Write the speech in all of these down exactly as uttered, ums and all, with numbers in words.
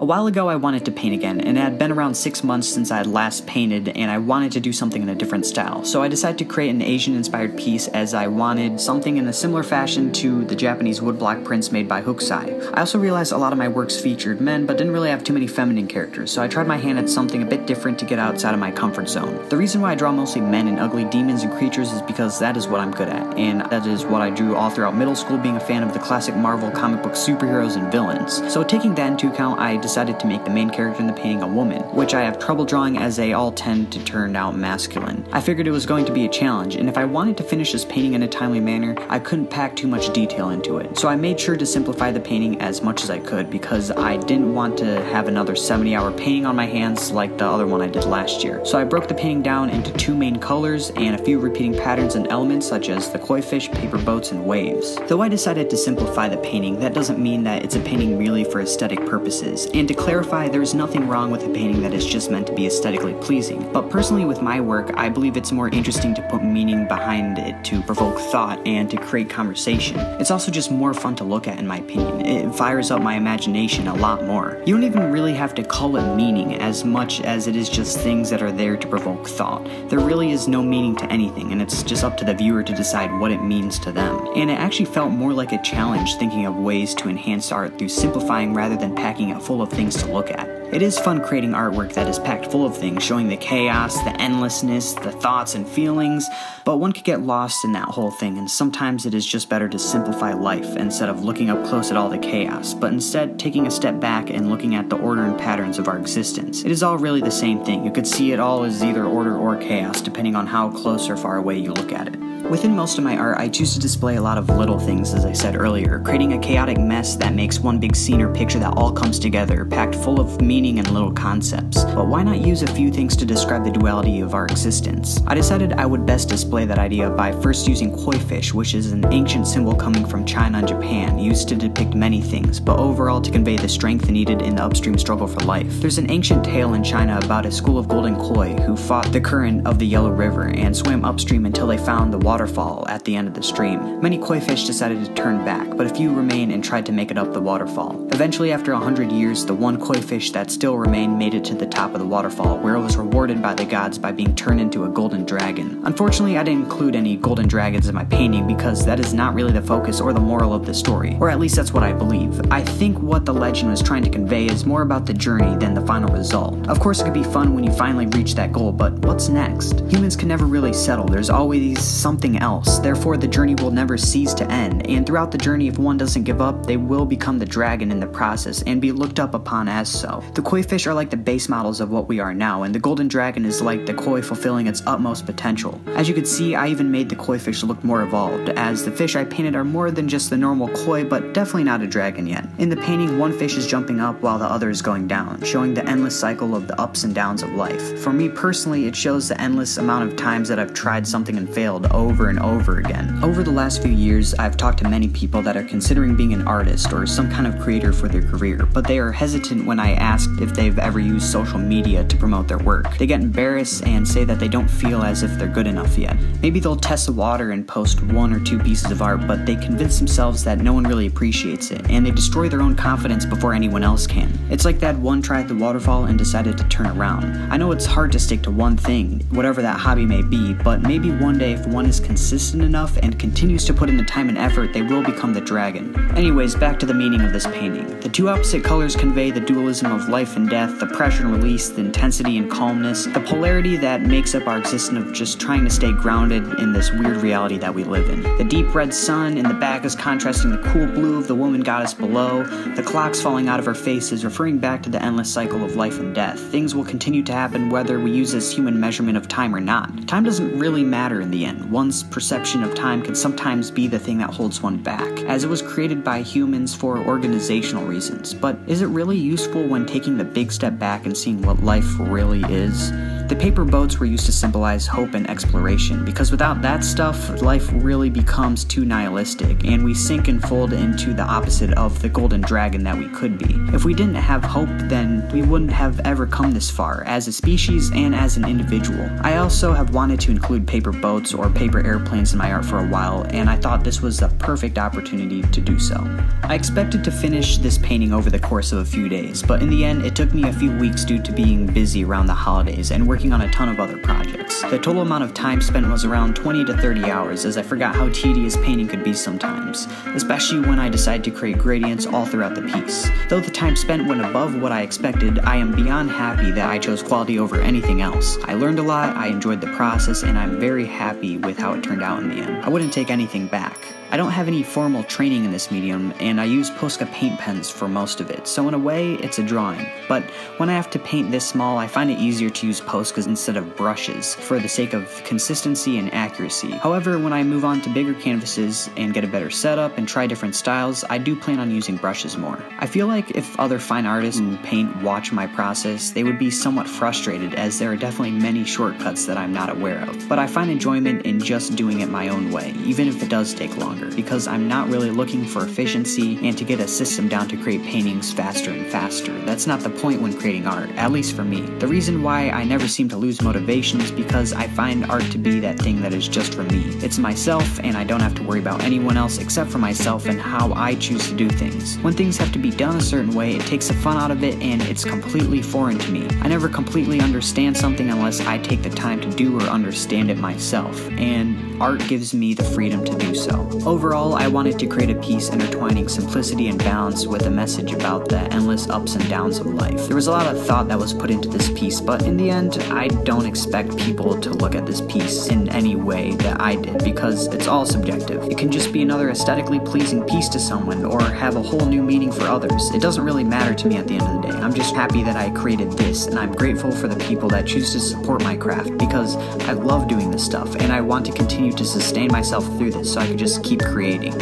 A while ago I wanted to paint again, and it had been around six months since I had last painted, and I wanted to do something in a different style. So I decided to create an Asian-inspired piece, as I wanted something in a similar fashion to the Japanese woodblock prints made by Hokusai. I also realized a lot of my works featured men, but didn't really have too many feminine characters, so I tried my hand at something a bit different to get outside of my comfort zone. The reason why I draw mostly men and ugly demons and creatures is because that is what I'm good at, and that is what I drew all throughout middle school, being a fan of the classic Marvel comic book superheroes and villains. So taking that into account, I decided decided to make the main character in the painting a woman, which I have trouble drawing as they all tend to turn out masculine. I figured it was going to be a challenge, and if I wanted to finish this painting in a timely manner, I couldn't pack too much detail into it. So I made sure to simplify the painting as much as I could, because I didn't want to have another seventy hour painting on my hands like the other one I did last year. So I broke the painting down into two main colors and a few repeating patterns and elements such as the koi fish, paper boats, and waves. Though I decided to simplify the painting, that doesn't mean that it's a painting merely for aesthetic purposes. And to clarify, there is nothing wrong with a painting that is just meant to be aesthetically pleasing, but personally with my work, I believe it's more interesting to put meaning behind it, to provoke thought, and to create conversation. It's also just more fun to look at, in my opinion. It fires up my imagination a lot more. You don't even really have to call it meaning as much as it is just things that are there to provoke thought. There really is no meaning to anything, and it's just up to the viewer to decide what it means to them. And it actually felt more like a challenge, thinking of ways to enhance art through simplifying rather than packing it full of things to look at. It is fun creating artwork that is packed full of things, showing the chaos, the endlessness, the thoughts and feelings, but one could get lost in that whole thing, and sometimes it is just better to simplify life instead of looking up close at all the chaos, but instead taking a step back and looking at the order and patterns of our existence. It is all really the same thing. You could see it all as either order or chaos, depending on how close or far away you look at it. Within most of my art, I choose to display a lot of little things, as I said earlier, creating a chaotic mess that makes one big scene or picture that all comes together, packed full of meaning and little concepts. But why not use a few things to describe the duality of our existence? I decided I would best display that idea by first using koi fish, which is an ancient symbol coming from China and Japan, used to depict many things, but overall to convey the strength needed in the upstream struggle for life. There's an ancient tale in China about a school of golden koi who fought the current of the Yellow River and swam upstream until they found the water waterfall at the end of the stream. Many koi fish decided to turn back, but a few remained and tried to make it up the waterfall. Eventually, after a hundred years, the one koi fish that still remained made it to the top of the waterfall, where it was rewarded by the gods by being turned into a golden dragon. Unfortunately, I didn't include any golden dragons in my painting because that is not really the focus or the moral of the story, or at least that's what I believe. I think what the legend was trying to convey is more about the journey than the final result. Of course, it could be fun when you finally reach that goal, but what's next? Humans can never really settle. There's always something else, therefore the journey will never cease to end, and throughout the journey, if one doesn't give up, they will become the dragon in the process and be looked up upon as so. The koi fish are like the base models of what we are now, and the golden dragon is like the koi fulfilling its utmost potential. As you can see, I even made the koi fish look more evolved, as the fish I painted are more than just the normal koi, but definitely not a dragon yet. In the painting, one fish is jumping up while the other is going down, showing the endless cycle of the ups and downs of life. For me personally, it shows the endless amount of times that I've tried something and failed over over and over again. Over the last few years, I've talked to many people that are considering being an artist or some kind of creator for their career, but they are hesitant when I ask if they've ever used social media to promote their work. They get embarrassed and say that they don't feel as if they're good enough yet. Maybe they'll test the water and post one or two pieces of art, but they convince themselves that no one really appreciates it, and they destroy their own confidence before anyone else can. It's like that one tried the waterfall and decided to turn around. I know it's hard to stick to one thing, whatever that hobby may be, but maybe one day if one is consistent enough and continues to put in the time and effort, they will become the dragon. Anyways, back to the meaning of this painting. The two opposite colors convey the dualism of life and death, the pressure and release, the intensity and calmness, the polarity that makes up our existence of just trying to stay grounded in this weird reality that we live in. The deep red sun in the back is contrasting the cool blue of the woman goddess below. The clocks falling out of her face is referring back to the endless cycle of life and death. Things will continue to happen whether we use this human measurement of time or not. Time doesn't really matter in the end. One One's perception of time can sometimes be the thing that holds one back, as it was created by humans for organizational reasons. But is it really useful when taking the big step back and seeing what life really is? The paper boats were used to symbolize hope and exploration, because without that stuff, life really becomes too nihilistic, and we sink and fold into the opposite of the Golden Dragon that we could be. If we didn't have hope, then we wouldn't have ever come this far, as a species and as an individual. I also have wanted to include paper boats or paper airplanes in my art for a while, and I thought this was the perfect opportunity to do so. I expected to finish this painting over the course of a few days, but in the end, it took me a few weeks due to being busy around the holidays and working on a ton of other projects. The total amount of time spent was around twenty to thirty hours, as I forgot how tedious painting could be sometimes, especially when I decide to create gradients all throughout the piece. Though the time spent went above what I expected, I am beyond happy that I chose quality over anything else. I learned a lot, I enjoyed the process, and I'm very happy with how it turned out in the end. I wouldn't take anything back. I don't have any formal training in this medium, and I use Posca paint pens for most of it, so in a way, it's a drawing. But when I have to paint this small, I find it easier to use Poscas instead of brushes, for the sake of consistency and accuracy. However, when I move on to bigger canvases and get a better setup and try different styles, I do plan on using brushes more. I feel like if other fine artists who paint watch my process, they would be somewhat frustrated, as there are definitely many shortcuts that I'm not aware of. But I find enjoyment in just doing it my own way, even if it does take longer, because I'm not really looking for efficiency and to get a system down to create paintings faster and faster. That's not the point when creating art, at least for me. The reason why I never seem to lose motivation is because I find art to be that thing that is just for me. It's myself, and I don't have to worry about anyone else except for myself and how I choose to do things. When things have to be done a certain way, it takes the fun out of it, and it's completely foreign to me. I never completely understand something unless I take the time to do or understand it myself, and art gives me the freedom to do so. Overall, I wanted to create a piece intertwining simplicity and balance with a message about the endless ups and downs of life. There was a lot of thought that was put into this piece, but in the end, I don't expect people to look at this piece in any way that I did, because it's all subjective. It can just be another aesthetically pleasing piece to someone, or have a whole new meaning for others. It doesn't really matter to me at the end of the day. I'm just happy that I created this, and I'm grateful for the people that choose to support my craft, because I love doing this stuff, and I want to continue to sustain myself through this so I can just keep creating.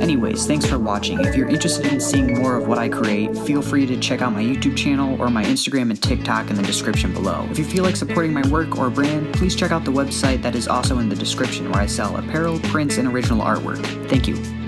Anyways, thanks for watching. If you're interested in seeing more of what I create, feel free to check out my YouTube channel or my Instagram and TikTok in the description below. If you feel like supporting my work or brand, please check out the website that is also in the description, where I sell apparel, prints, and original artwork. Thank you.